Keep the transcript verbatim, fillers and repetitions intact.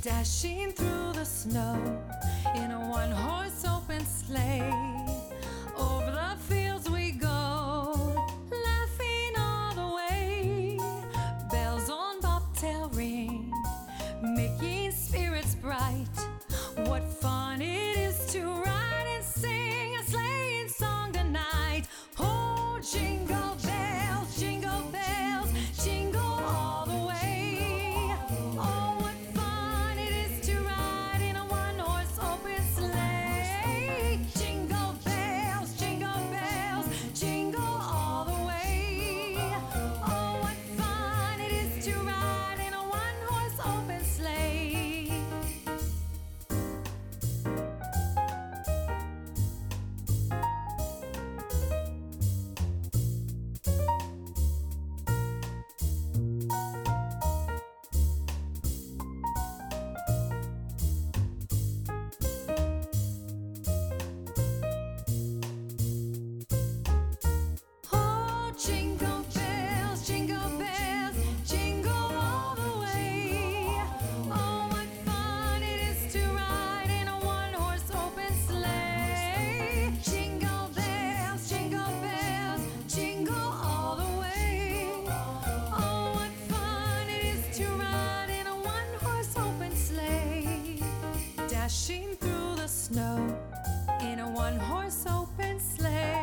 Dashing through the snow in a one-horse open sleigh. Over the fields we go, laughing all the way. Bells on bobtail ring, making spirits bright. What fun it is to ride and sing a sleighing song tonight. Oh, jingle bells, jingle bells, jingle all the way. Oh, what fun it is to ride in a one-horse open sleigh. Jingle bells, jingle bells, jingle all the way. Oh, what fun it is to ride in a one-horse open sleigh. Oh, jingle bells, jingle bells, jingle all the way. Oh, what fun it is to ride in a one-horse open sleigh. Jingle bells, jingle bells, jingle all the way. Oh, what fun it is to ride in a one-horse open sleigh. Dashing through the snow in a one-horse open sleigh.